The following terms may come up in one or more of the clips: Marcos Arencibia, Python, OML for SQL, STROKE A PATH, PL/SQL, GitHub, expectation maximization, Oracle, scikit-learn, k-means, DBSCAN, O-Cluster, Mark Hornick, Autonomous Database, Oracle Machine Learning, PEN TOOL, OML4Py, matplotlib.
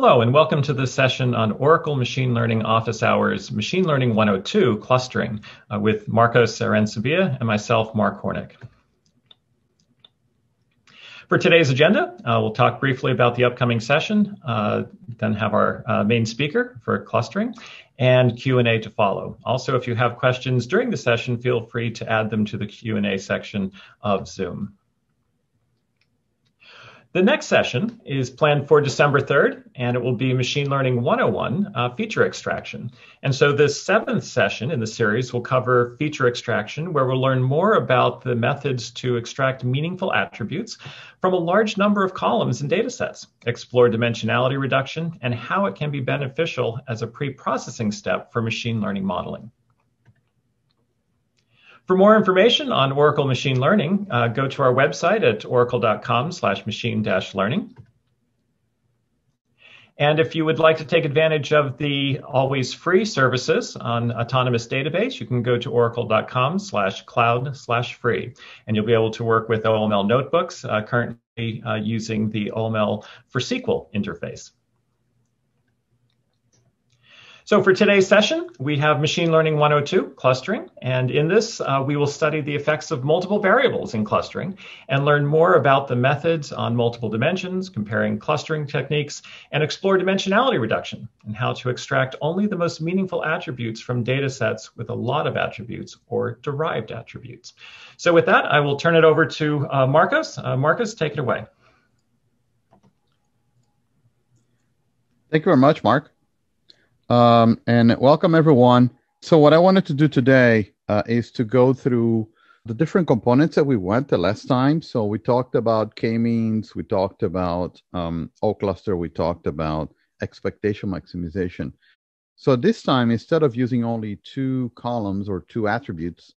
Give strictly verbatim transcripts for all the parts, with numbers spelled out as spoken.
Hello, and welcome to this session on Oracle Machine Learning Office Hours, Machine Learning one oh two, Clustering, uh, with Marcos Arencibia and myself, Mark Hornick. For today's agenda, uh, we'll talk briefly about the upcoming session, uh, then have our uh, main speaker for clustering, and Q and A to follow. Also, if you have questions during the session, feel free to add them to the Q and A section of Zoom. The next session is planned for December third, and it will be Machine Learning one oh one, uh, feature extraction. And so this seventh session in the series will cover feature extraction, where we'll learn more about the methods to extract meaningful attributes from a large number of columns and data sets, explore dimensionality reduction, and how it can be beneficial as a pre-processing step for machine learning modeling. For more information on Oracle Machine Learning, uh, go to our website at oracle dot com slash machine dash learning. And if you would like to take advantage of the always free services on Autonomous Database, you can go to oracle dot com slash cloud slash free. And you'll be able to work with O M L notebooks uh, currently uh, using the O M L for S Q L interface. So for today's session, we have Machine Learning one oh two, Clustering, and in this, uh, we will study the effects of multiple variables in clustering and learn more about the methods on multiple dimensions, comparing clustering techniques, and explore dimensionality reduction and how to extract only the most meaningful attributes from data sets with a lot of attributes or derived attributes. So with that, I will turn it over to uh, Marcos. Uh, Marcos, take it away. Thank you very much, Mark. Um, and welcome everyone. So what I wanted to do today uh, is to go through the different components that we went the last time. So we talked about k-means, we talked about um, O-Cluster, we talked about expectation maximization. So this time, instead of using only two columns or two attributes,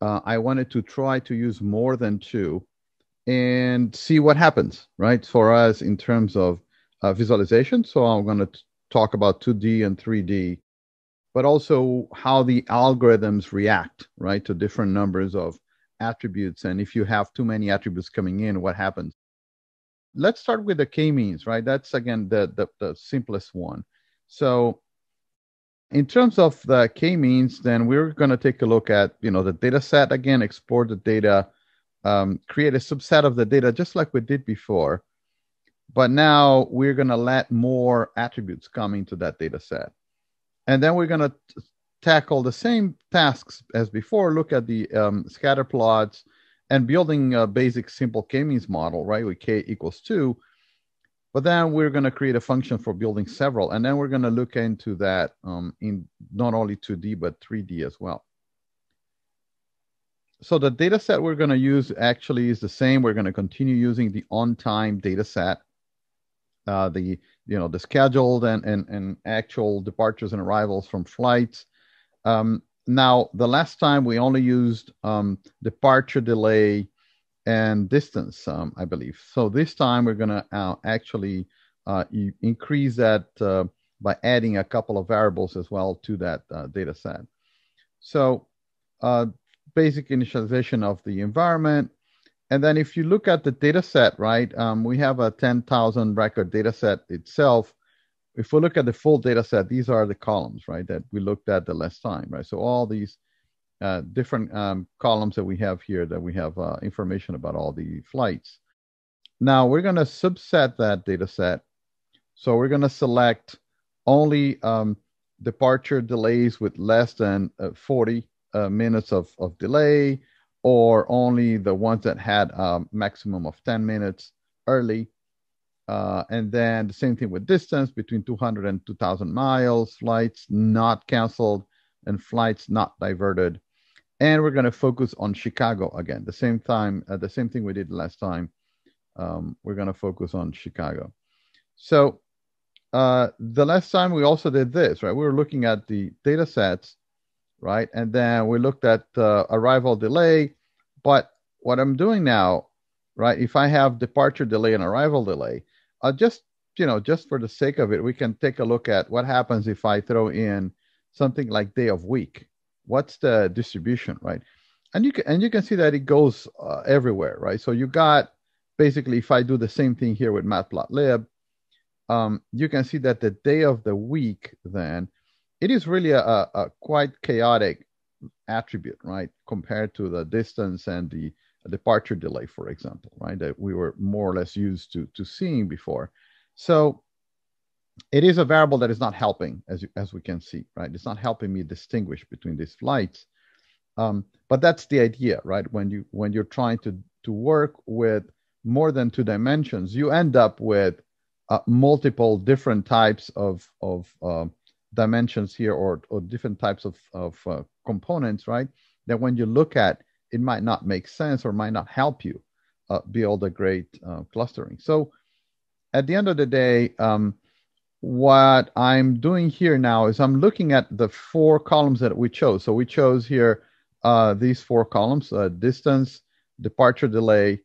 uh, I wanted to try to use more than two and see what happens, right, for us in terms of uh, visualization. So I'm going to talk about two D and three D, but also how the algorithms react, right, to different numbers of attributes. And if you have too many attributes coming in, what happens? Let's start with the k-means, right? That's, again, the, the, the simplest one. So in terms of the k-means, then we're going to take a look at, you know, the data set, again, export the data, um, create a subset of the data, just like we did before. But now we're going to let more attributes come into that data set. And then we're going to tackle the same tasks as before, look at the um, scatter plots and building a basic simple k-means model, right, with k equals two. But then we're going to create a function for building several. And then we're going to look into that um, in not only two D, but three D as well. So the data set we're going to use actually is the same. We're going to continue using the on-time data set. Uh, the you know the scheduled and, and and actual departures and arrivals from flights. Um, now the last time we only used um, departure delay and distance, um, I believe. So this time we're gonna uh, actually uh, increase that uh, by adding a couple of variables as well to that uh, data set. So uh, basic initialization of the environment. And then if you look at the data set, right, um, we have a ten thousand record data set itself. If we look at the full data set, these are the columns, right, that we looked at the last time, right? So all these uh, different um, columns that we have here, that we have uh, information about all the flights. Now we're going to subset that data set. So we're going to select only um, departure delays with less than uh, forty uh, minutes of, of delay, or only the ones that had a maximum of ten minutes early. Uh, and then the same thing with distance between two hundred and two thousand miles, flights not canceled and flights not diverted. And we're going to focus on Chicago again, the same time, uh, the same thing we did last time. Um, we're going to focus on Chicago. So uh, the last time we also did this, right? We were looking at the data sets, right? And then we looked at uh, arrival delay. But what I'm doing now, right, if I have departure delay and arrival delay, uh, just, you know, just for the sake of it, we can take a look at what happens if I throw in something like day of week. What's the distribution, right? And you can, and you can see that it goes uh, everywhere, right? So you got, basically, if I do the same thing here with matplotlib, um, you can see that the day of the week, then, it is really a, a quite chaotic attribute, right, compared to the distance and the departure delay, for example, right, that we were more or less used to, to seeing before. So it is a variable that is not helping, as, you, as we can see, right? It's not helping me distinguish between these flights. Um, but that's the idea, right? When, you, when you're trying to, to work with more than two dimensions, you end up with uh, multiple different types of, of uh, dimensions here, or, or different types of, of uh, components, right? That when you look at, it might not make sense or might not help you uh, build a great uh, clustering. So at the end of the day, um, what I'm doing here now is I'm looking at the four columns that we chose. So we chose here uh, these four columns, uh, distance, departure delay,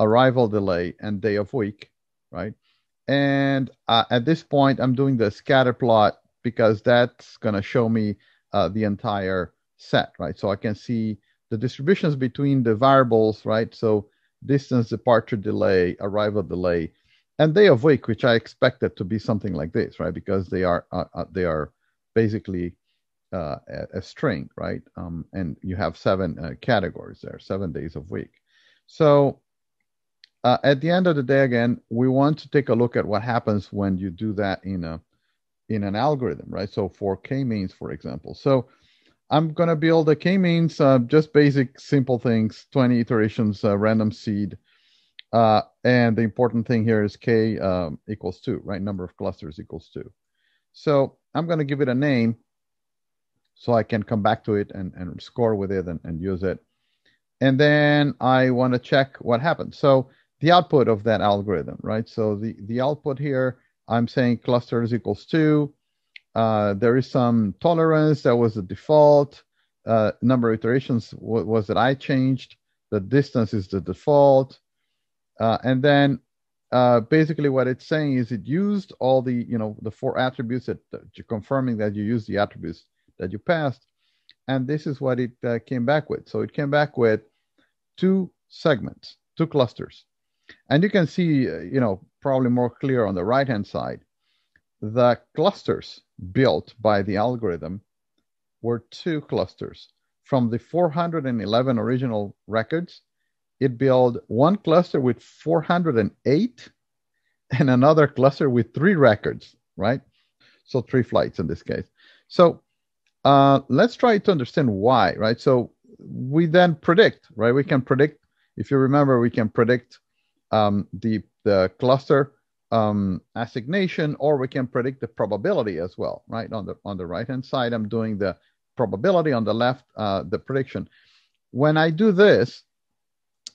arrival delay, and day of week, right? And uh, at this point, I'm doing the scatter plot because that's going to show me uh, the entire set, right? So I can see the distributions between the variables, right? So distance, departure delay, arrival delay, and day of week, which I expected to be something like this, right? Because they are uh, they are basically uh, a, a string, right? Um, and you have seven uh, categories there, seven days of week. So uh, at the end of the day, again, we want to take a look at what happens when you do that in a in an algorithm, right? So for k-means, for example. So I'm going to build a k-means, uh, just basic, simple things, twenty iterations, uh, random seed. Uh, and the important thing here is k um, equals two, right? Number of clusters equals two. So I'm going to give it a name so I can come back to it and, and score with it and, and use it. And then I want to check what happens. So the output of that algorithm, right? So the, the output here, I'm saying clusters equals two. Uh, there is some tolerance. That was the default. Uh, number of iterations was that I changed. The distance is the default. Uh, and then uh, basically what it's saying is it used all the, you know, the four attributes that uh, confirming that you used the attributes that you passed. And this is what it uh, came back with. So it came back with two segments, two clusters. And you can see, uh, you know, probably more clear on the right-hand side, the clusters built by the algorithm were two clusters. From the four hundred eleven original records, it built one cluster with four hundred eight and another cluster with three records, right? So three flights in this case. So uh, let's try to understand why, right? So we then predict, right? We can predict, if you remember, we can predict um, the, the cluster um, assignation, or we can predict the probability as well, right? On the, on the right-hand side, I'm doing the probability. On the left, uh, the prediction. When I do this,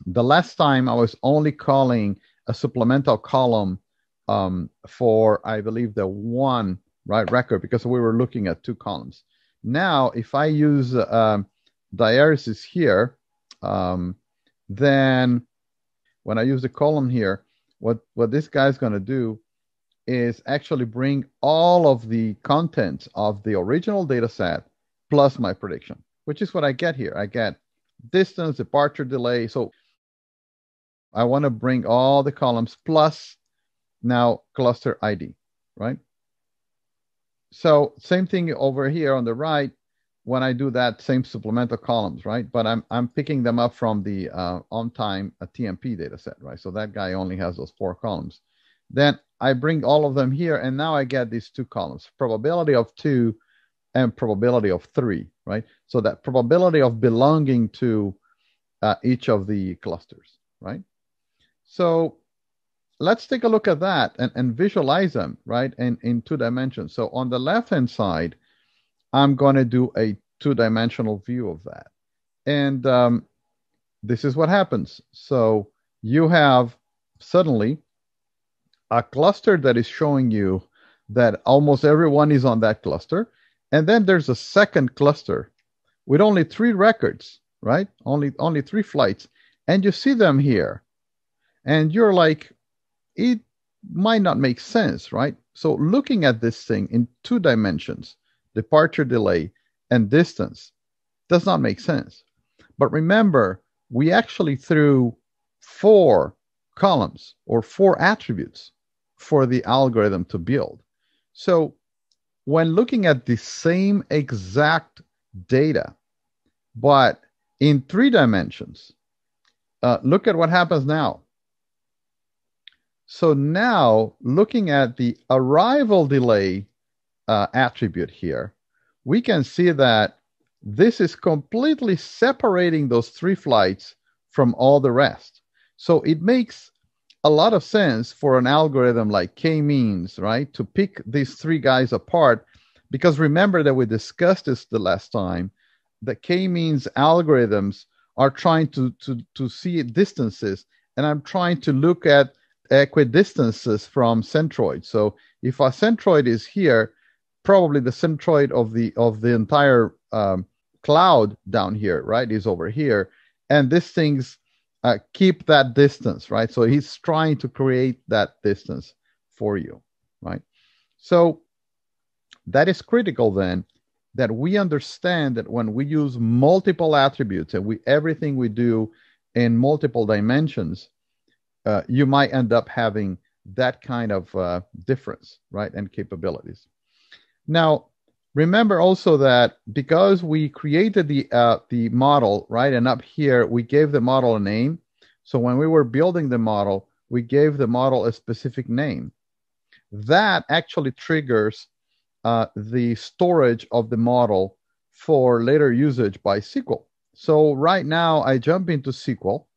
the last time I was only calling a supplemental column um, for, I believe, the one right record, because we were looking at two columns. Now, if I use uh, diaresis here, um, then when I use the column here, what, what this guy is going to do is actually bring all of the contents of the original data set plus my prediction, which is what I get here. I get distance, departure delay. So I want to bring all the columns plus now cluster I D, right? So same thing over here on the right, when I do that same supplemental columns, right? But I'm, I'm picking them up from the uh, on-time uh, T M P data set, right? So that guy only has those four columns. Then I bring all of them here, and now I get these two columns, probability of two and probability of three, right? So that probability of belonging to uh, each of the clusters, right? So let's take a look at that and, and visualize them, right, in, in two dimensions. So on the left-hand side, I'm going to do a two-dimensional view of that. And um, this is what happens. So you have suddenly a cluster that is showing you that almost everyone is on that cluster. And then there's a second cluster with only three records, right? Only, only three flights. And you see them here. And you're like, it might not make sense, right? So looking at this thing in two dimensions, departure delay and distance, does not make sense. But remember, we actually threw four columns or four attributes for the algorithm to build. So when looking at the same exact data, but in three dimensions, uh, look at what happens now. So now, looking at the arrival delay uh, attribute here, we can see that this is completely separating those three flights from all the rest. So it makes a lot of sense for an algorithm like k-means, right, to pick these three guys apart, because remember that we discussed this the last time, the k-means algorithms are trying to, to, to see distances, and I'm trying to look at equidistances from centroids. So if a centroid is here, probably the centroid of the of the entire um, cloud down here, right, is over here, and these things uh, keep that distance, right? So he's trying to create that distance for you, right? So that is critical then, that we understand that when we use multiple attributes and we everything we do in multiple dimensions, uh, you might end up having that kind of uh, difference, right, and capabilities. Now, remember also that because we created the uh, the model, right, and up here we gave the model a name. So when we were building the model, we gave the model a specific name. That actually triggers uh, the storage of the model for later usage by S Q L. So right now I jump into S Q L,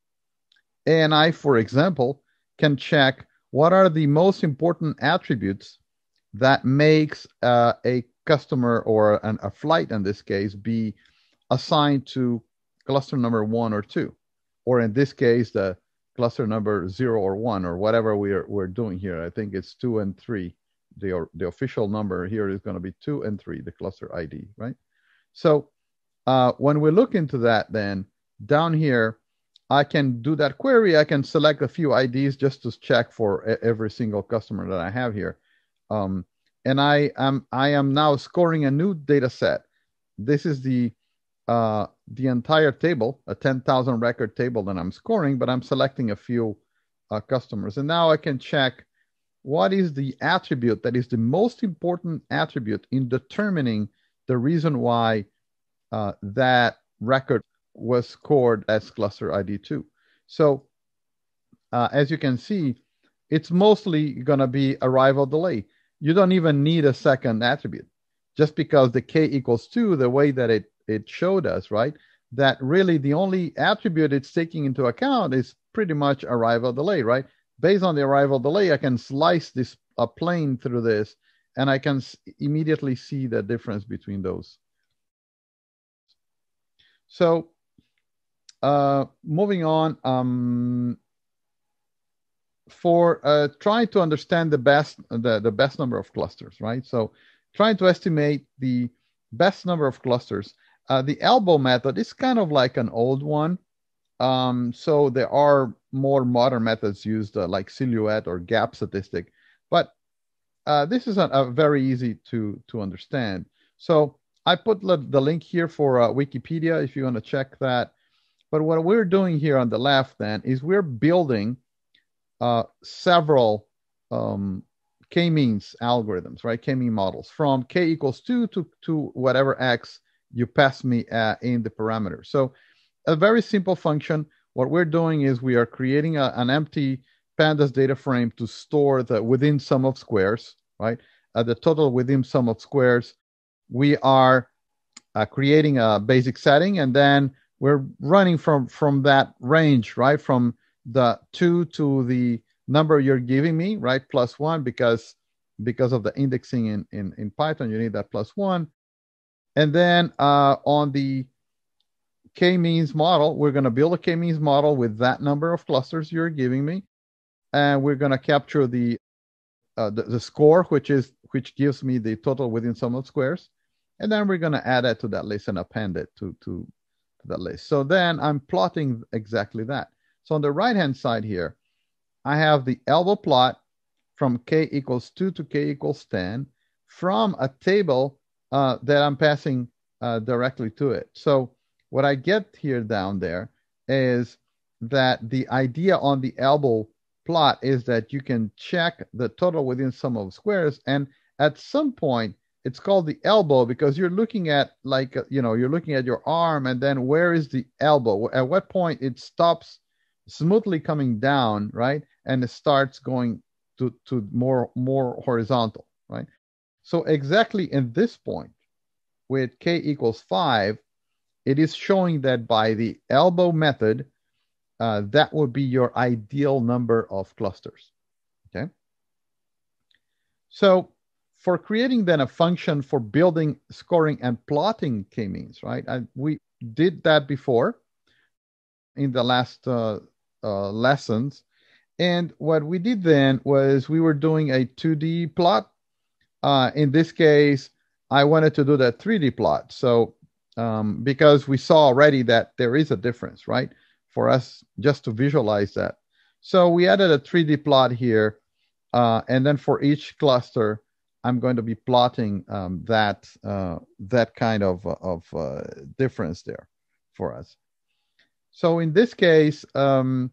and I, for example, can check what are the most important attributes that makes uh, a customer or an, a flight, in this case, be assigned to cluster number one or two, or in this case, the cluster number zero or one, or whatever we're, we're doing here. I think it's two and three. The, the official number here is going to be two and three, the cluster I D, right? So uh, when we look into that, then down here, I can do that query. I can select a few I Ds just to check for every single customer that I have here. Um, and I am I am now scoring a new data set. This is the uh, the entire table, a ten thousand record table that I'm scoring, but I'm selecting a few uh, customers. And now I can check what is the attribute that is the most important attribute in determining the reason why uh, that record was scored as cluster I D two. So uh, as you can see, it's mostly going to be arrival delay. You don't even need a second attribute, just because the k equals two, the way that it, it showed us, right? That really the only attribute it's taking into account is pretty much arrival delay, right? Based on the arrival delay, I can slice this a plane through this, and I can immediately see the difference between those. So uh, moving on, um, for uh, trying to understand the best the, the best number of clusters, right? So trying to estimate the best number of clusters. Uh, the elbow method is kind of like an old one. Um, so there are more modern methods used uh, like silhouette or gap statistic, but uh, this is a, a very easy to, to understand. So I put the link here for uh, Wikipedia if you want to check that. But what we're doing here on the left then is we're building Uh, several um, k-means algorithms, right? K-mean models from k equals two to, to whatever x you pass me uh, in the parameter. So a very simple function. What we're doing is we are creating a, an empty pandas data frame to store the within sum of squares, right? Uh, the total within sum of squares. We are uh, creating a basic setting, and then we're running from, from that range, right? From the two to the number you're giving me, right, plus one, because because of the indexing in, in, in Python, you need that plus one. And then uh, on the k-means model, we're going to build a k-means model with that number of clusters you're giving me. And we're going to capture the, uh, the the score, which is which gives me the total within sum of squares. And then we're going to add that to that list and append it to, to, to that list. So then I'm plotting exactly that. So on the right-hand side here, I have the elbow plot from k equals two to k equals ten from a table uh, that I'm passing uh, directly to it. So what I get here down there is that the idea on the elbow plot is that you can check the total within sum of squares. And at some point, it's called the elbow, because you're looking at, like, you know, you're looking at your arm, and then where is the elbow? At what point it stops smoothly coming down, right? And it starts going to, to more, more horizontal, right? So exactly in this point, with k equals five, it is showing that by the elbow method, uh, that would be your ideal number of clusters, okay? So for creating then a function for building, scoring, and plotting k-means, right? I, we did that before in the last uh, uh, lessons. And what we did then was we were doing a two D plot. Uh, in this case, I wanted to do that three D plot. So um, because we saw already that there is a difference, right? For us just to visualize that. So we added a three D plot here. Uh, and then for each cluster, I'm going to be plotting um, that, uh, that kind of, of uh, difference there for us. So in this case, um,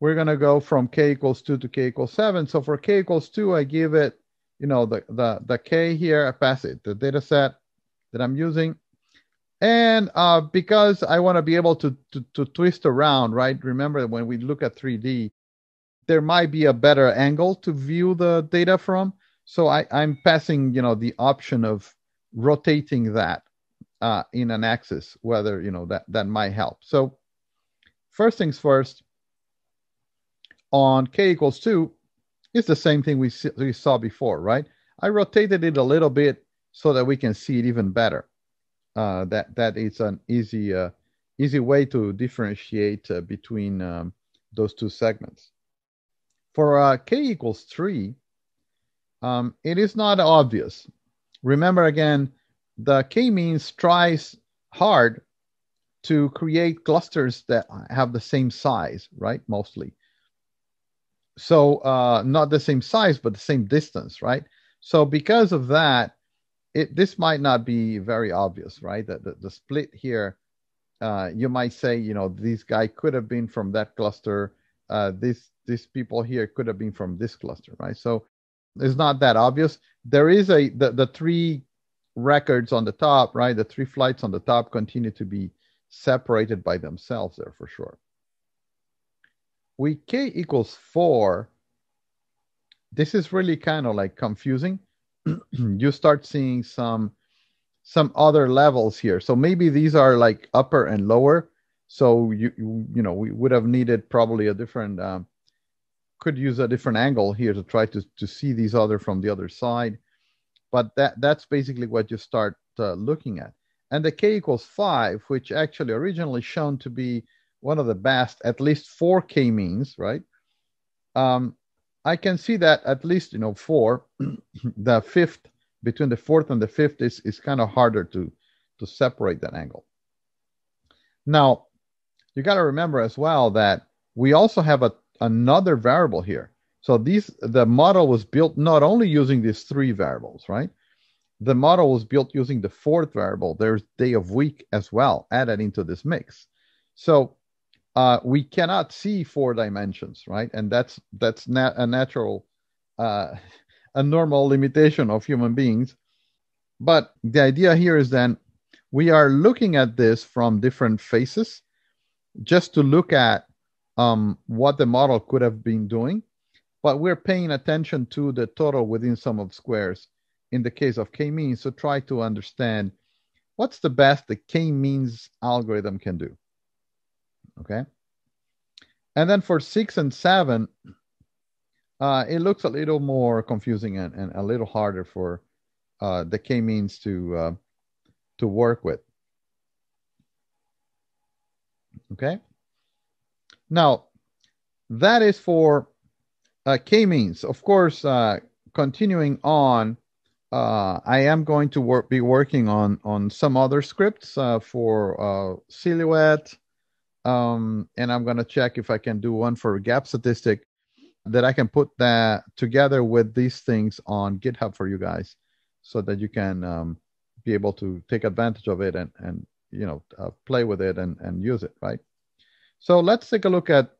we're going to go from k equals two to k equals seven. So for k equals two, I give it, you know, the, the, the k here, I pass it, the data set that I'm using. And uh, because I want to be able to, to, to twist around, right? Remember, when we look at three D, there might be a better angle to view the data from. So I, I'm passing, you know, the option of rotating that uh, in an axis, whether, you know, that, that might help. So first things first, on k equals two, it's the same thing we, we saw before, right? I rotated it a little bit so that we can see it even better. Uh, that, that is an easy, uh, easy way to differentiate uh, between um, those two segments. For uh, k equals three, Um, it is not obvious. Remember again, the k-means tries hard to create clusters that have the same size, right? Mostly. So uh, not the same size, but the same distance, right? So because of that, it, this might not be very obvious, right? The, the, the split here, uh, you might say, you know, this guy could have been from that cluster. Uh, this, these people here could have been from this cluster, right? So it's not that obvious. There is a the, the three records on the top, right? The three flights on the top continue to be separated by themselves there for sure. With k equals four, this is really kind of like confusing. You start seeing some some other levels here. So maybe these are like upper and lower. So you you, you know, we would have needed probably a different um, could use a different angle here to try to, to see these other from the other side. But that, that's basically what you start uh, looking at. And the k equals five, which actually originally shown to be one of the best, at least four k-means, right? Um, I can see that at least, you know, four, the fifth, between the fourth and the fifth is, is kind of harder to, to separate that angle. Now, you got to remember as well that we also have a another variable here. So these, the model was built not only using these three variables, right? The model was built using the fourth variable. There's day of week as well added into this mix. So uh, we cannot see four dimensions, right? And that's that's not a natural, uh, a normal limitation of human beings. But the idea here is then we are looking at this from different faces just to look at Um, what the model could have been doing, but we're paying attention to the total within sum of squares in the case of k-means, so try to understand what's the best the k-means algorithm can do, okay? And then for six and seven, uh, it looks a little more confusing and, and a little harder for uh, the k-means to, uh, to work with, okay? Now, that is for uh, k-means. Of course, uh, continuing on, uh, I am going to work, be working on, on some other scripts uh, for uh, silhouette, um, and I'm going to check if I can do one for gap statistic that I can put that together with these things on GitHub for you guys so that you can um, be able to take advantage of it and, and you know, uh, play with it and, and use it, right? So let's take a look at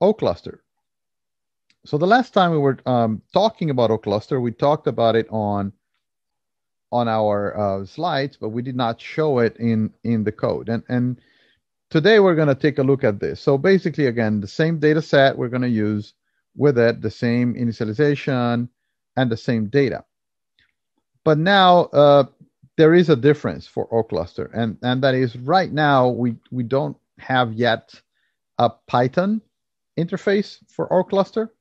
O-Cluster. So the last time we were um, talking about O-Cluster, we talked about it on on our uh, slides, but we did not show it in in the code. And and today we're going to take a look at this. So basically, again, the same data set we're going to use with it, the same initialization and the same data. But now uh, there is a difference for O-Cluster, and and that is right now we we don't have yet a Python interface for O-Cluster.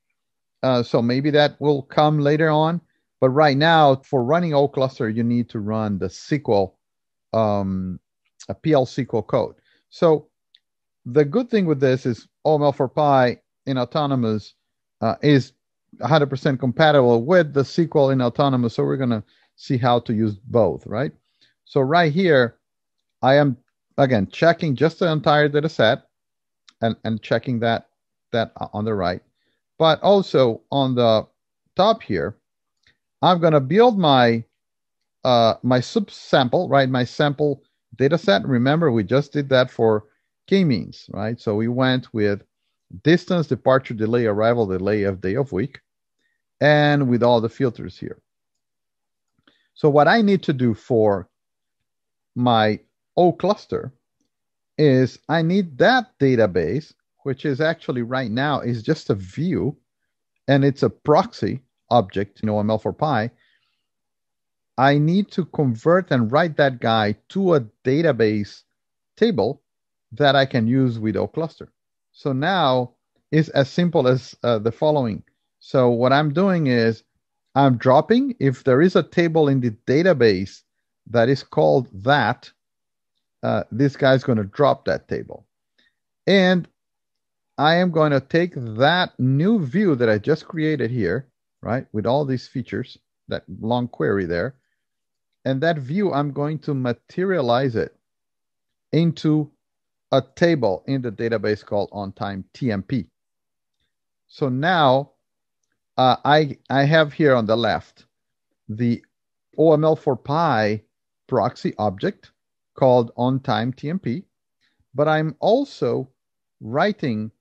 Uh, so maybe that will come later on. But right now, for running O-Cluster, you need to run the S Q L, um, a P L S Q L code. So the good thing with this is O M L four Py in Autonomous uh, is one hundred percent compatible with the S Q L in Autonomous. So we're going to see how to use both, right? So right here, I am, again, checking just the entire data set and, and checking that that on the right. But also on the top here, I'm going to build my uh, my subsample, right? My sample data set. Remember, we just did that for k-means, right? So we went with distance, departure delay, arrival delay of day of week, and with all the filters here. So what I need to do for my O-Cluster is I need that database, which is actually right now is just a view, and it's a proxy object, you know, O M L four Py. I need to convert and write that guy to a database table that I can use with O-Cluster. So now it's as simple as uh, the following. So what I'm doing is I'm dropping, if there is a table in the database that is called that, uh, this guy's going to drop that table. And I am going to take that new view that I just created here, right, with all these features, that long query there, and that view, I'm going to materialize it into a table in the database called on-time T M P. So now uh, I, I have here on the left the O M L four Py proxy object called on-time T M P, but I'm also writing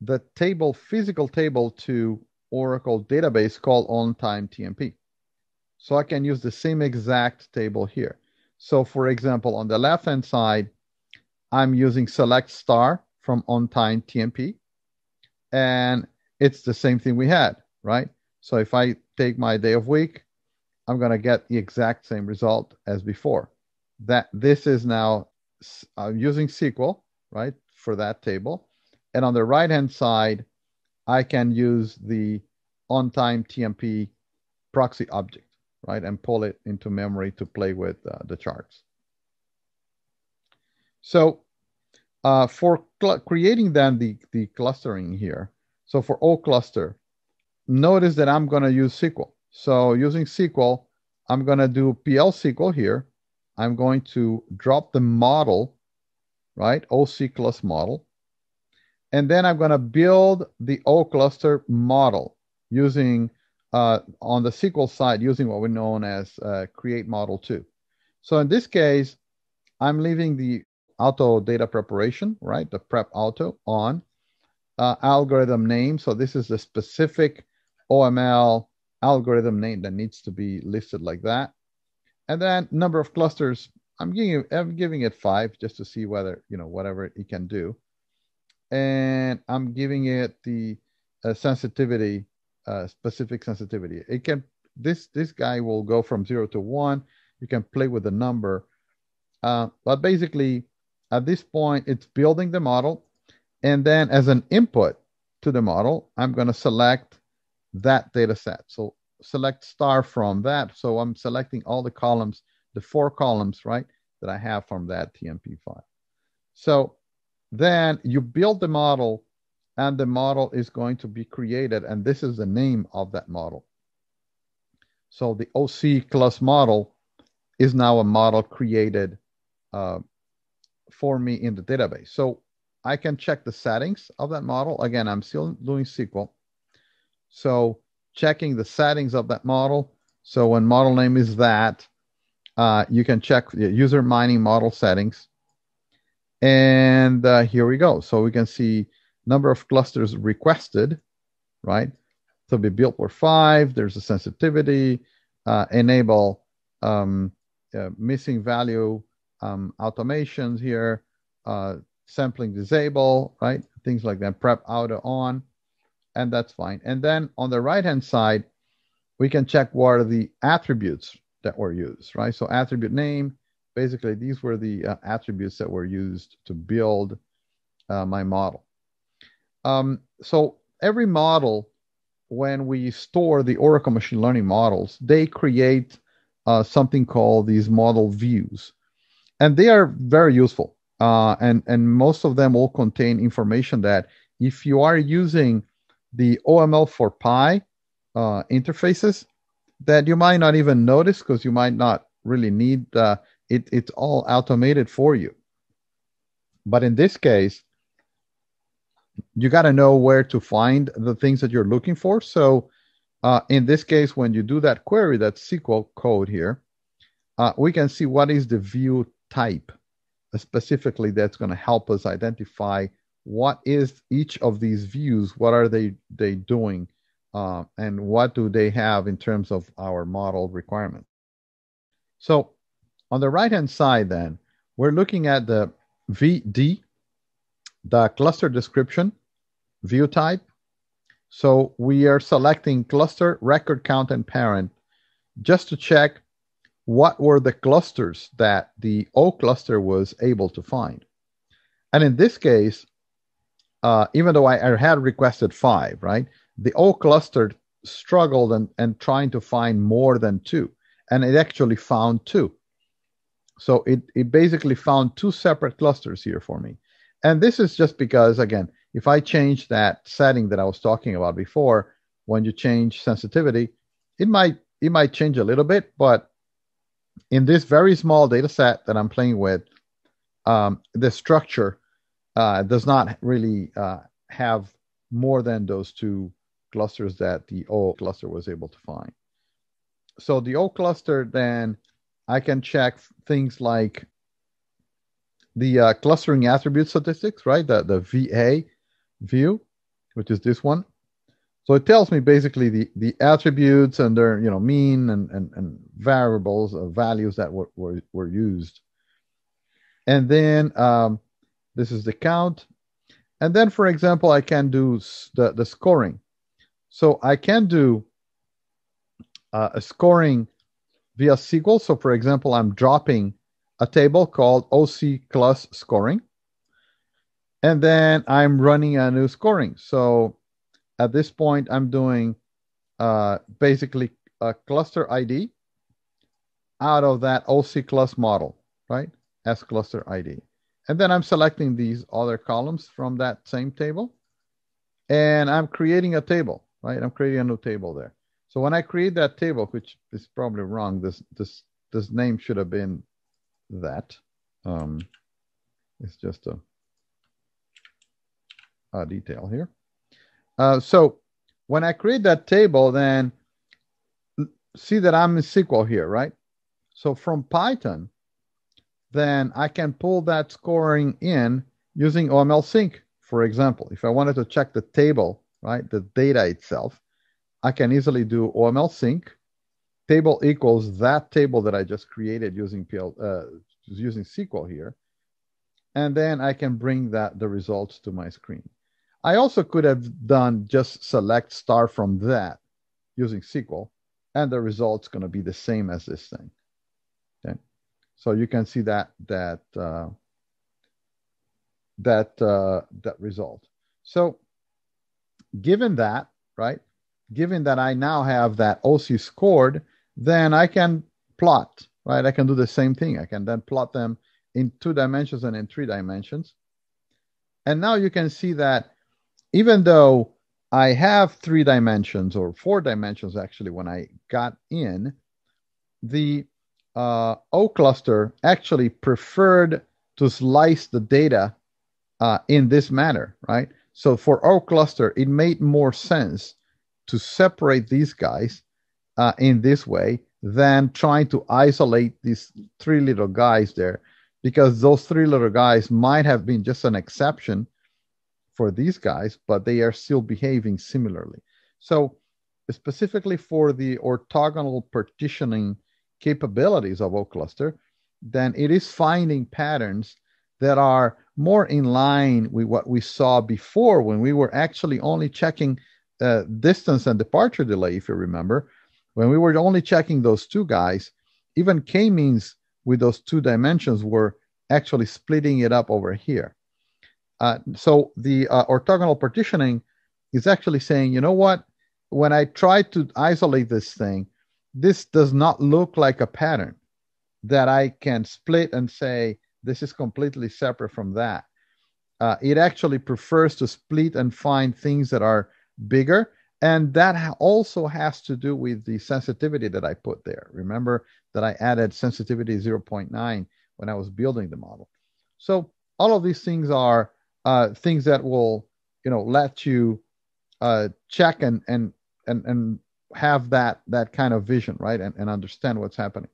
the table, physical table to Oracle database called on-time T M P. So I can use the same exact table here. So for example, on the left-hand side, I'm using select star from on-time T M P, and it's the same thing we had, right? So if I take my day of week, I'm gonna get the exact same result as before. That this is now uh, using S Q L, right, for that table. And on the right-hand side, I can use the on-time T M P proxy object, right, and pull it into memory to play with uh, the charts. So uh, for creating then the, the clustering here, so for O-Cluster, notice that I'm going to use S Q L. So using S Q L, I'm going to do P L S Q L here. I'm going to drop the model, right, O C Cluster model. And then I'm going to build the O-Cluster model using, uh, on the S Q L side, using what we know as uh, create model two. So in this case, I'm leaving the auto data preparation, right? The prep auto on, uh, algorithm name. So this is the specific O M L algorithm name that needs to be listed like that. And then number of clusters, I'm giving, I'm giving it five just to see whether, you know, whatever it can do. And I'm giving it the uh, sensitivity, uh, specific sensitivity. It can, this, this guy will go from zero to one. You can play with the number. Uh, but basically at this point, it's building the model. And then as an input to the model, I'm going to select that data set. So select star from that. So I'm selecting all the columns, the four columns, right, that I have from that T M P file. So then you build the model, and the model is going to be created, and this is the name of that model. So the O C Cluster model is now a model created uh, for me in the database. So I can check the settings of that model. Again, I'm still doing S Q L. So checking the settings of that model. So when model name is that, uh, you can check the user mining model settings. And uh, here we go. So we can see number of clusters requested, right? So be built for five, there's a sensitivity, uh, enable um, uh, missing value um, automations here, uh, sampling disable, right? Things like that, prep auto on, and that's fine. And then on the right-hand side, we can check what are the attributes that were used, right? So attribute name, basically these were the uh, attributes that were used to build uh, my model. Um, so every model, when we store the Oracle machine learning models, they create uh, something called these model views. And they are very useful. Uh, and, and most of them will contain information that if you are using the O M L four Py uh, interfaces, that you might not even notice because you might not really need uh, it. It's all automated for you. But in this case, you got to know where to find the things that you're looking for. So uh, in this case, when you do that query, that S Q L code here, uh, we can see what is the view type specifically that's going to help us identify what is each of these views, what are they, they doing, uh, and what do they have in terms of our model requirement. So on the right-hand side then, we're looking at the V D, the cluster description, view type. So we are selecting cluster, record count, and parent just to check what were the clusters that the O-Cluster was able to find. And in this case, uh, even though I, I had requested five, right, the O-Cluster struggled and, and trying to find more than two, and it actually found two. So it, it basically found two separate clusters here for me. And this is just because, again, if I change that setting that I was talking about before, when you change sensitivity, it might, it might change a little bit, but in this very small data set that I'm playing with, um, the structure uh, does not really uh, have more than those two clusters that the O-Cluster was able to find. So the O-Cluster, then I can check things like the uh, clustering attribute statistics, right? The, the V A view, which is this one. So it tells me basically the, the attributes and their, you know, mean and, and, and variables or values that were, were, were used. And then um, this is the count. And then, for example, I can do the, the scoring. So I can do uh, a scoring via S Q L. So, for example, I'm dropping a table called O C class scoring. And then I'm running a new scoring. So at this point, I'm doing uh, basically a cluster I D out of that O C class model, right? As cluster I D. And then I'm selecting these other columns from that same table. And I'm creating a table, right? I'm creating a new table there. So when I create that table, which is probably wrong, this, this, this name should have been that. Um, it's just a, a detail here. Uh, so when I create that table, then see that I'm in S Q L here, right? So from Python, then I can pull that scoring in using O M L sync, for example. If I wanted to check the table, right, the data itself, I can easily do O M L sync, table equals that table that I just created using P L, uh, using S Q L here, and then I can bring that the results to my screen. I also could have done just select star from that using S Q L, and the result's going to be the same as this thing. Okay, so you can see that that uh, that uh, that result. So given that, right, given that I now have that O C scored, then I can plot, right? I can do the same thing. I can then plot them in two dimensions and in three dimensions, and now you can see that. Even though I have three dimensions or four dimensions, actually, when I got in, the uh, O-Cluster actually preferred to slice the data uh, in this manner, right? So for O-Cluster, it made more sense to separate these guys uh, in this way than trying to isolate these three little guys there, because those three little guys might have been just an exception for these guys, but they are still behaving similarly. So specifically for the orthogonal partitioning capabilities of O-Cluster, then it is finding patterns that are more in line with what we saw before when we were actually only checking uh, distance and departure delay, if you remember. When we were only checking those two guys, even k-means with those two dimensions were actually splitting it up over here. Uh, so the uh, orthogonal partitioning is actually saying, you know what, when I try to isolate this thing, this does not look like a pattern that I can split and say, this is completely separate from that. Uh, it actually prefers to split and find things that are bigger. And that ha also has to do with the sensitivity that I put there. Remember that I added sensitivity zero point nine when I was building the model. So all of these things are uh, things that will, you know, let you uh, check and, and, and, and have that, that kind of vision, right? And, and understand what's happening.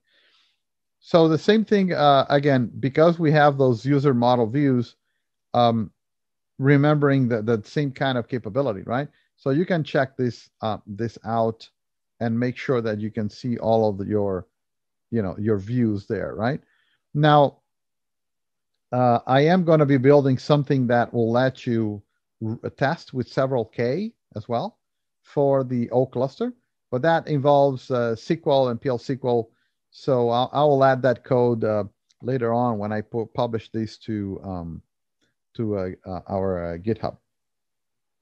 So the same thing, uh, again, because we have those user model views, um, remembering that the same kind of capability, right? So you can check this uh, this out and make sure that you can see all of the, your, you know, your views there, right? Now, uh, I am going to be building something that will let you test with several K as well for the O cluster, but that involves uh, S Q L and P L S Q L. So I'll, I will add that code uh, later on when I pu publish these to um, to uh, uh, our uh, GitHub.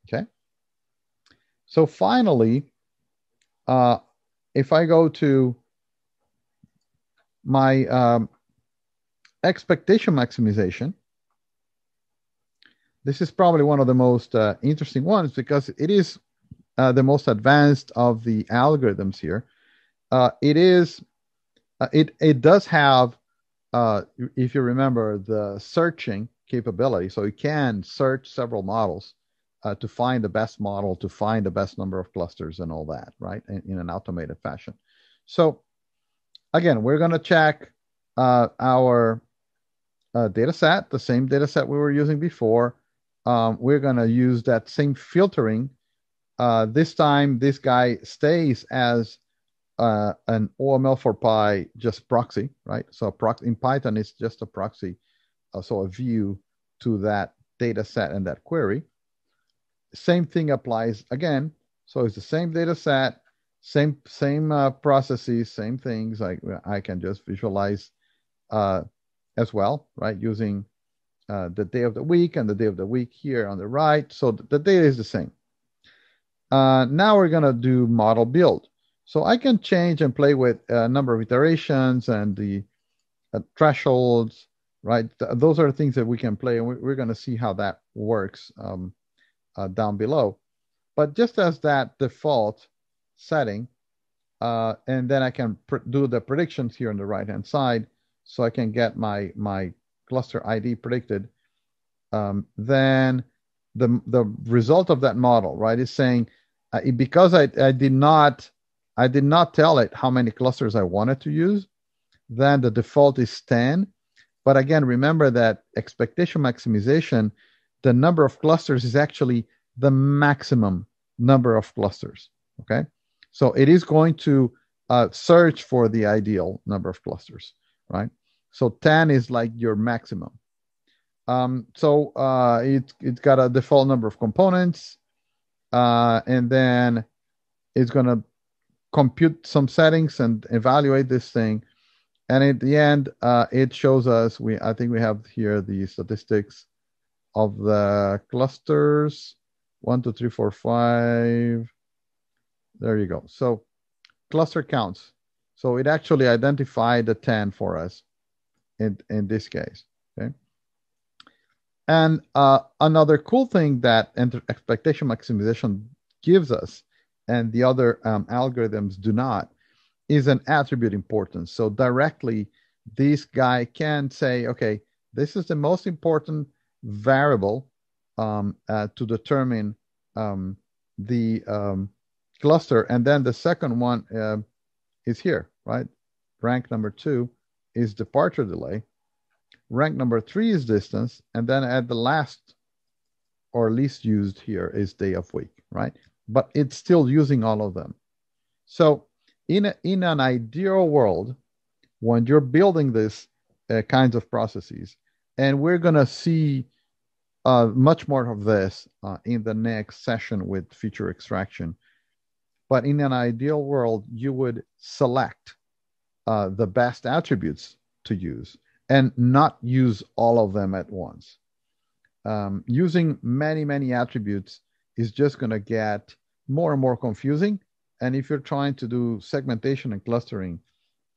Okay. So finally, uh, if I go to my um, expectation maximization, this is probably one of the most uh, interesting ones because it is uh, the most advanced of the algorithms here. Uh, it is, uh, it it does have, uh, if you remember, the searching capability, so you can search several models. Uh, to find the best model, to find the best number of clusters and all that, right, in, in an automated fashion. So again, we're going to check uh, our uh, data set, the same data set we were using before. Um, we're going to use that same filtering. Uh, this time, this guy stays as uh, an O M L four Py just proxy, right? So prox in Python, it's just a proxy, uh, so a view to that data set and that query. Same thing applies again. So it's the same data set, same same uh, processes, same things. I, I can just visualize uh, as well, right? Using uh, the day of the week and the day of the week here on the right. So the data is the same. Uh, now we're going to do model build. So I can change and play with a number of iterations and the uh, thresholds, right? Th those are things that we can play, and we we're going to see how that works. Um, Uh, down below, but just as that default setting, uh, and then I can do the predictions here on the right-hand side, so I can get my my cluster I D predicted. Um, then the the result of that model, right, is saying uh, it, because I I did not I did not tell it how many clusters I wanted to use. Then the default is ten, but again, remember that expectation maximization. The number of clusters is actually the maximum number of clusters, okay? So it is going to uh, search for the ideal number of clusters, right? So ten is like your maximum. Um, so uh, it, it's got a default number of components, uh, and then it's gonna compute some settings and evaluate this thing. And at the end, uh, it shows us, we I think we have here the statistics of the clusters, one, two, three, four, five. There you go. So cluster counts. So it actually identified the ten for us in, in this case, okay? And uh, another cool thing that expectation maximization gives us, and the other um, algorithms do not, is an attribute importance. So directly, this guy can say, okay, this is the most important variable um, uh, to determine um, the um, cluster. And then the second one uh, is here, right? Rank number two is departure delay. Rank number three is distance. And then at the last or least used here is day of week, right? but it's still using all of them. So in, a, in an ideal world, when you're building these uh, kinds of processes, and we're going to see uh, much more of this uh, in the next session with feature extraction, but in an ideal world, you would select uh, the best attributes to use and not use all of them at once. Um, using many, many attributes is just going to get more and more confusing. And if you're trying to do segmentation and clustering,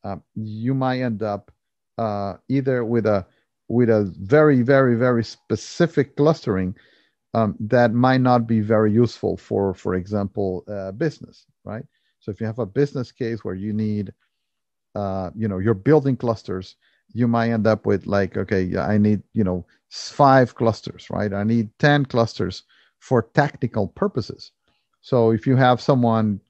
uh, you might end up uh, either with a with a very, very, very specific clustering um, that might not be very useful for, for example, uh, business, right? So if you have a business case where you need, uh, you know, you're building clusters, you might end up with like, okay, I need, you know, five clusters, right? I need ten clusters for tactical purposes. So if you have someone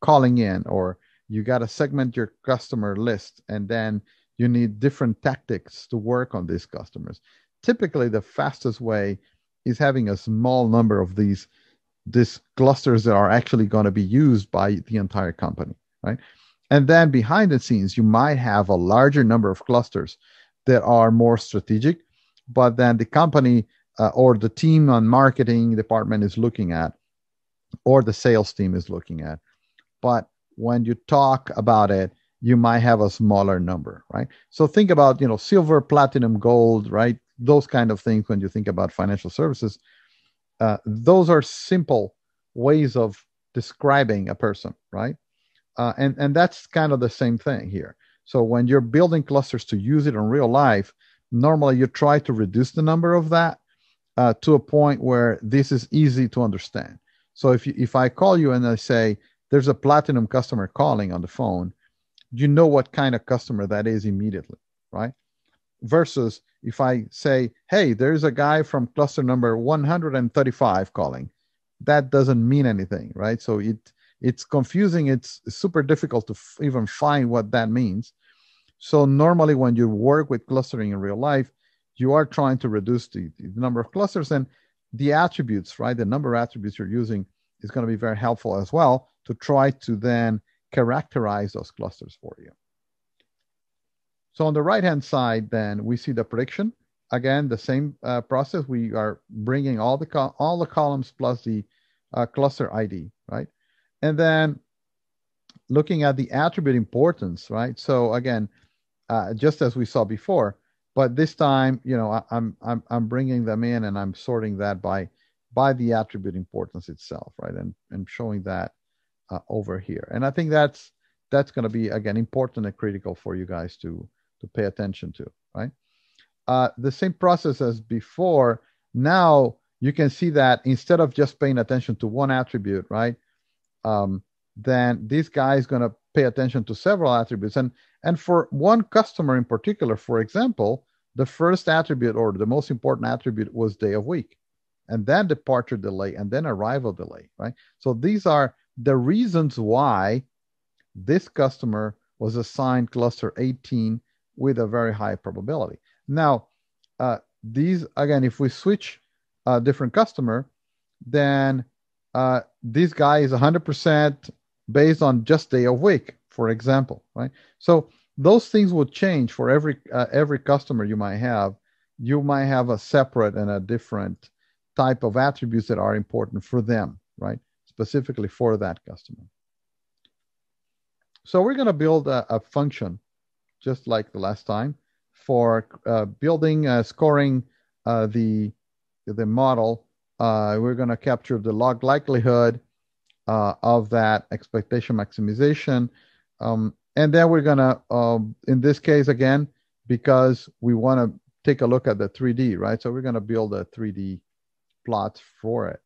calling in, or you got to segment your customer list, and then you need different tactics to work on these customers. Typically, the fastest way is having a small number of these, these clusters that are actually going to be used by the entire company, right? And then behind the scenes, you might have a larger number of clusters that are more strategic, but then the company uh, or the team on marketing department is looking at, or the sales team is looking at. But when you talk about it, you might have a smaller number, right? So think about, you know, silver, platinum, gold, right? Those kind of things when you think about financial services. Uh, those are simple ways of describing a person, right? Uh, and, and that's kind of the same thing here. So when you're building clusters to use it in real life, normally you try to reduce the number of that uh, to a point where this is easy to understand. So if, you, if I call you and I say, there's a platinum customer calling on the phone, you know what kind of customer that is immediately, right? Versus if I say, hey, there's a guy from cluster number one hundred thirty-five calling, that doesn't mean anything, right? So it... It's confusing. It's super difficult to f- even find what that means. So normally when you work with clustering in real life, you are trying to reduce the, the number of clusters, and the attributes, right? The number of attributes you're using is going to be very helpful as well to try to then characterize those clusters for you. So on the right-hand side, then we see the prediction. Again, the same uh, process. We are bringing all the, co- all the columns plus the uh, cluster I D, right? And then looking at the attribute importance, right? So again, uh, just as we saw before, but this time, you know, I, I'm I'm I'm bringing them in and I'm sorting that by by the attribute importance itself, right? And and showing that uh, over here. And I think that's that's going to be again important and critical for you guys to to pay attention to, right? Uh, the same process as before. Now you can see that instead of just paying attention to one attribute, right? Um, then this guy is going to pay attention to several attributes. And, and for one customer in particular, for example, the first attribute or the most important attribute was day of week, and then departure delay, and then arrival delay, right? So these are the reasons why this customer was assigned cluster eighteen with a very high probability. Now, uh, these, again, if we switch a different customer, then Uh, this guy is one hundred percent based on just day of week, for example, right? So those things will change for every uh, every customer you might have. You might have a separate and a different type of attributes that are important for them, right? Specifically for that customer. So we're going to build a, a function, just like the last time, for uh, building, uh, scoring uh, the the model. Uh, we're going to capture the log likelihood uh, of that expectation maximization. Um, and then we're going to, um, in this case, again, because we want to take a look at the three D, right? So we're going to build a three D plot for it.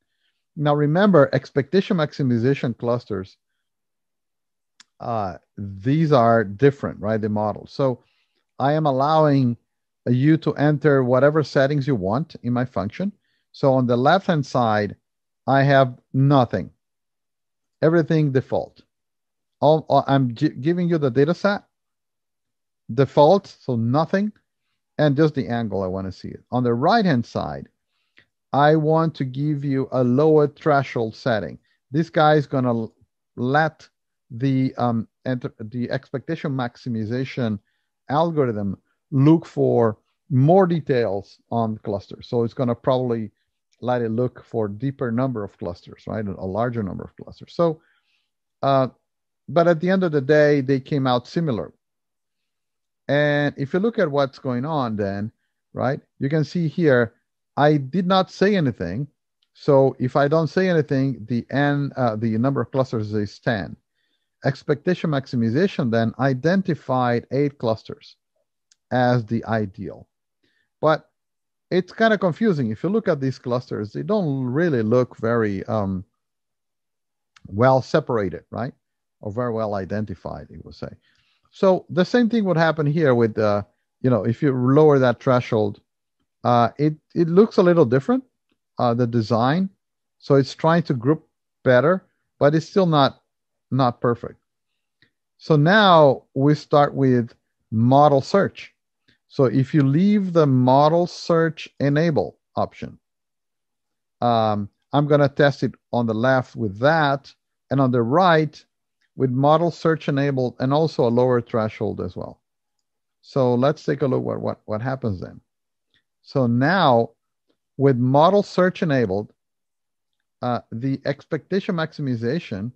Now, remember, expectation maximization clusters, uh, these are different, right? The model. So I am allowing you to enter whatever settings you want in my function. So on the left-hand side, I have nothing. Everything default. All, all, I'm gi- giving you the data set, default, so nothing, and just the angle I want to see it. On the right-hand side, I want to give you a lower threshold setting. this guy is going to let the um, enter the expectation maximization algorithm look for more details on clusters. So it's going to probably let it look for deeper number of clusters, right? A larger number of clusters. So, uh, but at the end of the day, they came out similar. And if you look at what's going on then, right, you can see here, I did not say anything. So if I don't say anything, the n, uh, the number of clusters is ten. Expectation maximization then identified eight clusters as the ideal. But it's kind of confusing. If you look at these clusters, they don't really look very um, well separated, right? Or very well identified, it would say. So the same thing would happen here with, uh, you know, if you lower that threshold, uh, it, it looks a little different, uh, the design. So it's trying to group better, but it's still not, not perfect. So now we start with model search. So if you leave the model search enable option, um, I'm going to test it on the left with that and on the right with model search enabled and also a lower threshold as well. So let's take a look at what, what happens then. So now with model search enabled, uh, the expectation maximization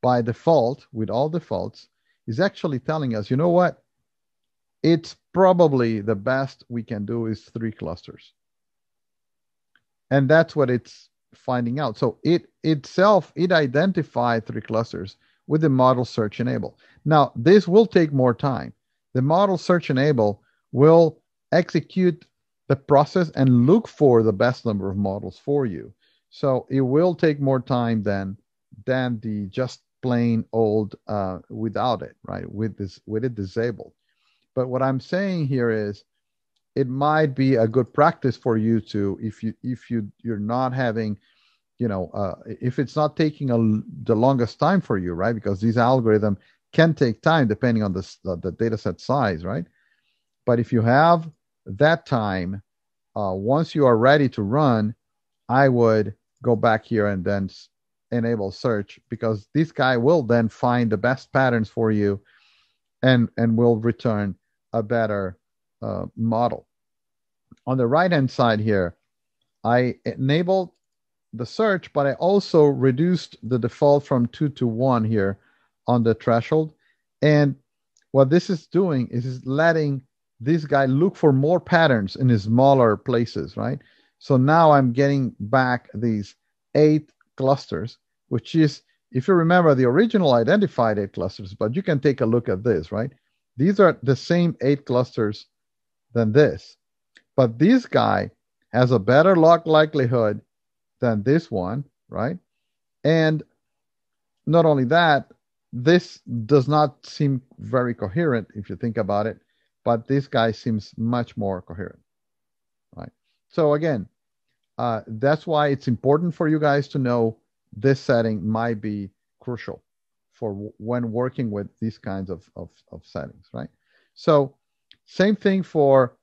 by default with all defaults is actually telling us, you know what? It's probably the best we can do is three clusters. And that's what it's finding out. So it itself, it identified three clusters with the model search enable. Now, this will take more time. The model search enable will execute the process and look for the best number of models for you. So it will take more time than, than the just plain old uh, without it, right? With this, with it disabled. But what I'm saying here is it might be a good practice for you to, if you, if you, you're not having, you know, uh, if it's not taking a, the longest time for you, right? Because these algorithms can take time depending on the, the, the data set size, right? But if you have that time, uh, once you are ready to run, I would go back here and then enable search, because this guy will then find the best patterns for you and, and will return a better uh, model. On the right-hand side here, I enabled the search, but I also reduced the default from two to one here on the threshold. And what this is doing is, is letting this guy look for more patterns in his smaller places, right? So now I'm getting back these eight clusters, which is, if you remember, the original identified eight clusters, but you can take a look at this, right? These are the same eight clusters than this, but this guy has a better log likelihood than this one, right? And not only that, this does not seem very coherent if you think about it, but this guy seems much more coherent, right? So again, uh, that's why it's important for you guys to know this setting might be crucial for w when working with these kinds of, of, of settings, right? So same thing for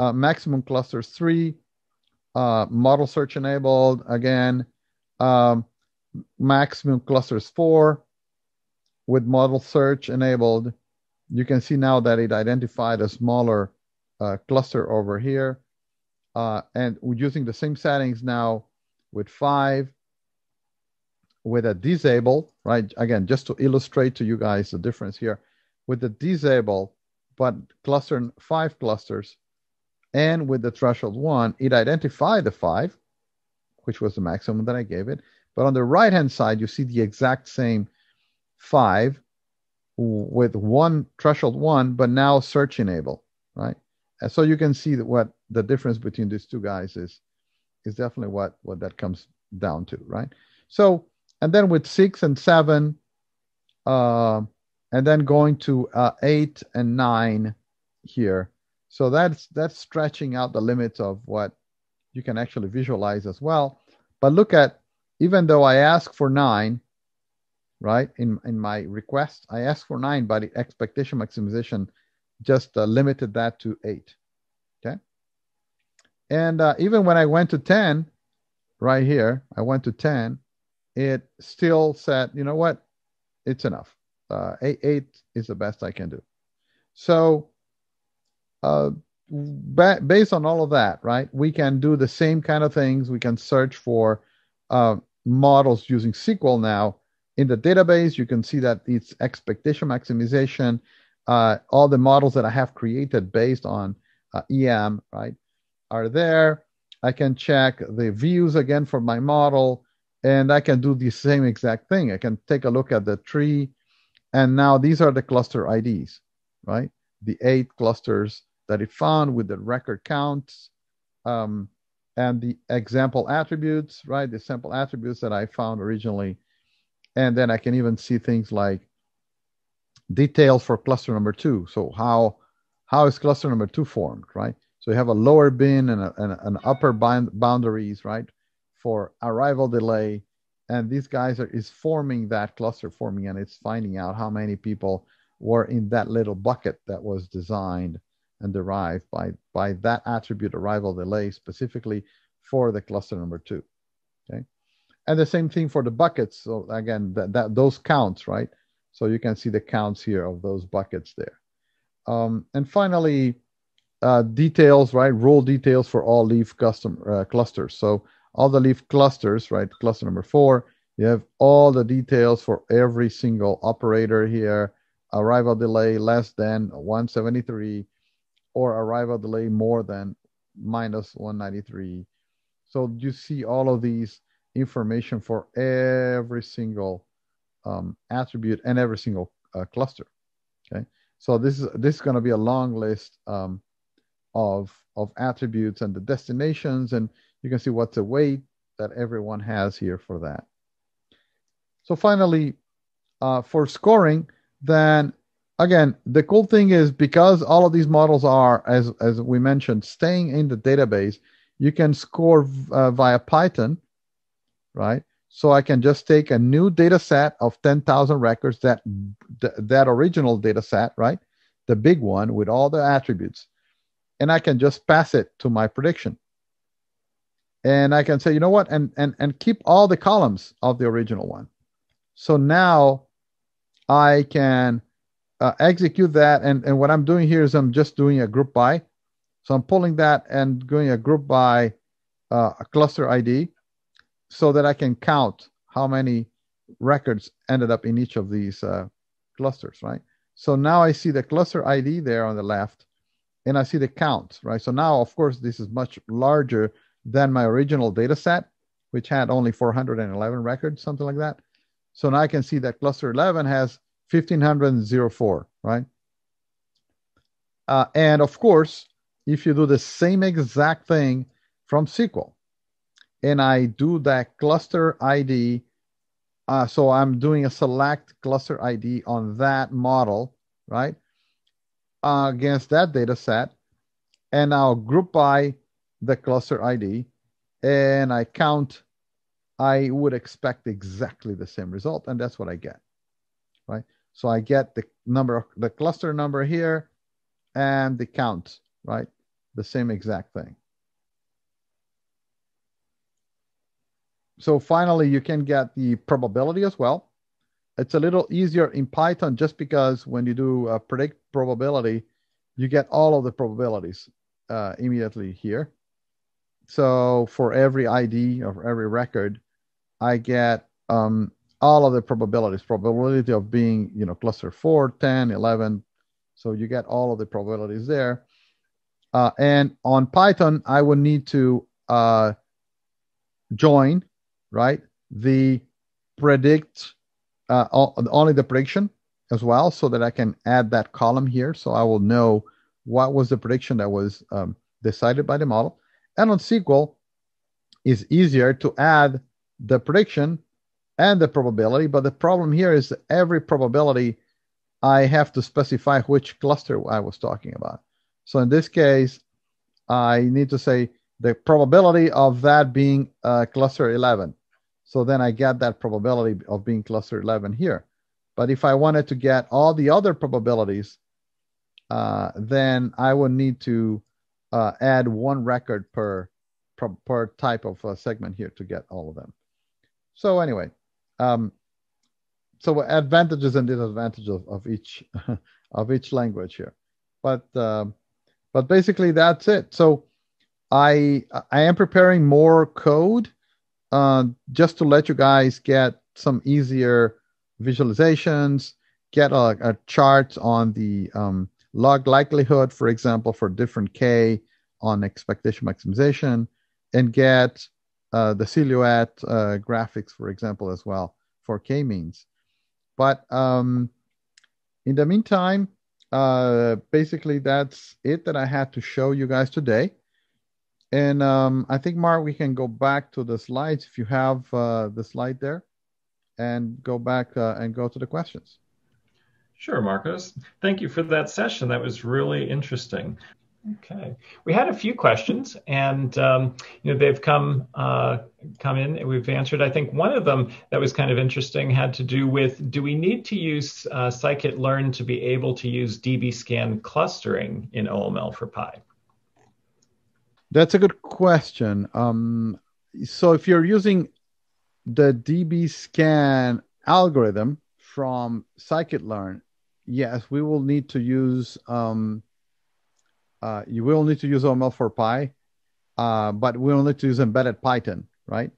uh, maximum clusters three, Uh, model search enabled again, um, maximum clusters four with model search enabled. You can see now that it identified a smaller uh, cluster over here, uh, and we're using the same settings now with five with a disable, right? Again, just to illustrate to you guys the difference here with the disable, but cluster five clusters. And with the threshold one, it identified the five, which was the maximum that I gave it. But on the right-hand side, you see the exact same five with one threshold one, but now search enable, right? And so you can see that what the difference between these two guys is, is definitely what, what that comes down to, right? So, and then with six and seven, uh, and then going to uh, eight and nine here. So that's that's stretching out the limits of what you can actually visualize as well. But look at, even though I asked for nine, right, in, in my request, I asked for nine, but expectation maximization just uh, limited that to eight, okay? And uh, even when I went to ten, right here, I went to ten, it still said, you know what, it's enough. Uh, eight, eight is the best I can do. So uh, ba based on all of that, right, we can do the same kind of things. We can search for uh, models using S Q L now. In the database, you can see that it's expectation maximization, uh, all the models that I have created based on uh, E M, right, are there. I can check the views again for my model, and I can do the same exact thing. I can take a look at the tree, and now these are the cluster I Ds, right? The eight clusters that it found with the record counts um, and the example attributes, right? The sample attributes that I found originally. And then I can even see things like details for cluster number two. So how, how is cluster number two formed, right? So you have a lower bin and, a, and a, an upper bind boundaries, right? For arrival delay. And these guys are is forming that cluster forming, and it's finding out how many people were in that little bucket that was designed and derived by, by that attribute arrival delay specifically for the cluster number two, okay? And the same thing for the buckets. So again, that, that those counts, right? So you can see the counts here of those buckets there. Um, and finally, uh, details, right? Role details for all leaf custom uh, clusters. So all the leaf clusters, right? Cluster number four, you have all the details for every single operator here. Arrival delay less than one seventy-three, or arrival delay more than minus one ninety-three. So you see all of these information for every single um, attribute and every single uh, cluster, okay? So this is, this is gonna be a long list um, of, of attributes and the destinations, and you can see what's the weight that everyone has here for that. So finally, uh, for scoring, then again, the cool thing is because all of these models are, as, as we mentioned, staying in the database, you can score uh, via Python, right? So I can just take a new data set of ten thousand records, that, that original data set, right? The big one with all the attributes. And I can just pass it to my prediction. And I can say, you know what? And, and, and keep all the columns of the original one. So now I can uh, execute that. And, and what I'm doing here is I'm just doing a group by. So I'm pulling that and doing a group by uh, a cluster I D, so that I can count how many records ended up in each of these uh, clusters, right? So now I see the cluster I D there on the left, and I see the count, right? So now, of course, this is much larger than my original data set, which had only four hundred eleven records, something like that. So now I can see that cluster eleven has one thousand five hundred four, right? Uh, and of course, if you do the same exact thing from S Q L, and I do that cluster I D, uh, so I'm doing a select cluster I D on that model, right, uh, against that data set, and I'll group by the cluster I D, and I count, I would expect exactly the same result, and that's what I get, right? So I get the number, the cluster number here, and the count, right? The same exact thing. So finally, you can get the probability as well. It's a little easier in Python just because when you do uh, predict probability, you get all of the probabilities uh, immediately here. So for every I D or every record, I get um, all of the probabilities, probability of being, you know, cluster four, ten, eleven. So you get all of the probabilities there. Uh, and on Python, I would need to uh, join, right, the predict, uh, only the prediction as well, so that I can add that column here. So I will know what was the prediction that was um, decided by the model. And on S Q L, it's easier to add the prediction and the probability. But the problem here is that every probability, I have to specify which cluster I was talking about. So in this case, I need to say the probability of that being uh, cluster eleven. So then I get that probability of being cluster eleven here. But if I wanted to get all the other probabilities, uh, then I would need to uh, add one record per, per, per type of uh, segment here to get all of them. So anyway, Um, so advantages and disadvantages of, of each of each language here, but um, but basically that's it. So I I am preparing more code uh, just to let you guys get some easier visualizations, get a, a chart on the um, log likelihood, for example, for different K on expectation maximization, and get uh, the silhouette uh, graphics, for example, as well for K-means. But um, in the meantime, uh, basically that's it that I had to show you guys today. And um, I think, Mark, we can go back to the slides if you have uh, the slide there, and go back uh, and go to the questions. Sure, Marcos. Thank you for that session. That was really interesting. Okay, we had a few questions, and um, you know they've come uh, come in, and we've answered. I think one of them that was kind of interesting had to do with: do we need to use uh, scikit-learn to be able to use D B scan clustering in O M L four Py? That's a good question. Um, so if you're using the D B scan algorithm from scikit-learn, yes, we will need to use. Um, Uh, you will need to use O M L four Py, uh, but we'll need to use embedded Python, right?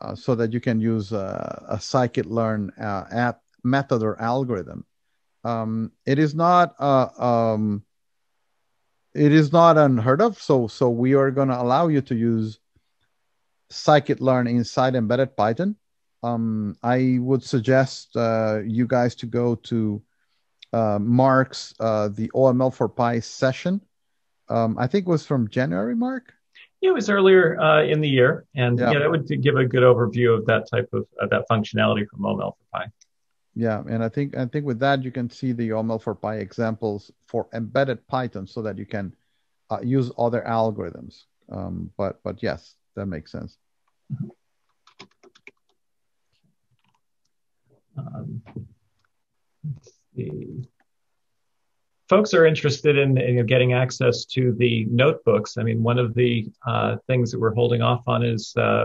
Uh, so that you can use uh, a scikit-learn uh, app method or algorithm. Um, it is not uh, um, it is not unheard of. So so we are going to allow you to use scikit-learn inside embedded Python. Um, I would suggest uh, you guys to go to uh, Mark's uh, the O M L four Py session. Um, I think it was from January, Mark? Yeah, it was earlier uh, in the year. And yeah. yeah, that would give a good overview of that type of uh, that functionality from O M L four Py. Yeah, and I think I think with that, you can see the O M L four Py examples for embedded Python so that you can uh, use other algorithms. Um, but, but yes, that makes sense. Mm-hmm. um, let's see. Folks are interested in, in getting access to the notebooks. I mean, one of the uh, things that we're holding off on is uh,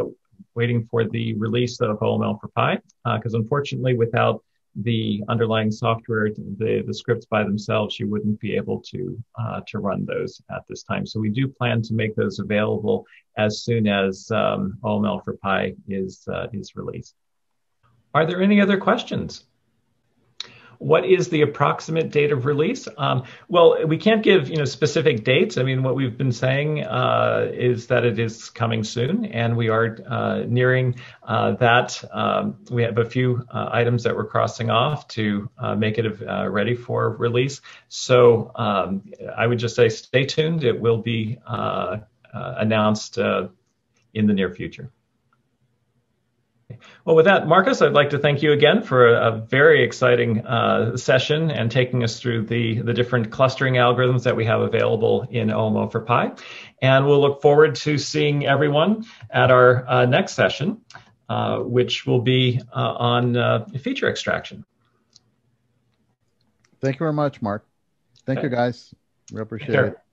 waiting for the release of O M L four Py, because uh, unfortunately, without the underlying software, the, the scripts by themselves, you wouldn't be able to uh, to run those at this time. So we do plan to make those available as soon as um, O M L four Py is uh, is released. Are there any other questions? What is the approximate date of release? Um, well, we can't give you know specific dates. I mean, what we've been saying uh, is that it is coming soon, and we are uh, nearing uh, that. Um, we have a few uh, items that we're crossing off to uh, make it uh, ready for release. So um, I would just say stay tuned. It will be uh, uh, announced uh, in the near future. Well, with that, Marcos, I'd like to thank you again for a, a very exciting uh, session and taking us through the, the different clustering algorithms that we have available in O M L four Py. And we'll look forward to seeing everyone at our uh, next session, uh, which will be uh, on uh, feature extraction. Thank you very much, Mark. Thank okay. you, guys. We appreciate sure. it.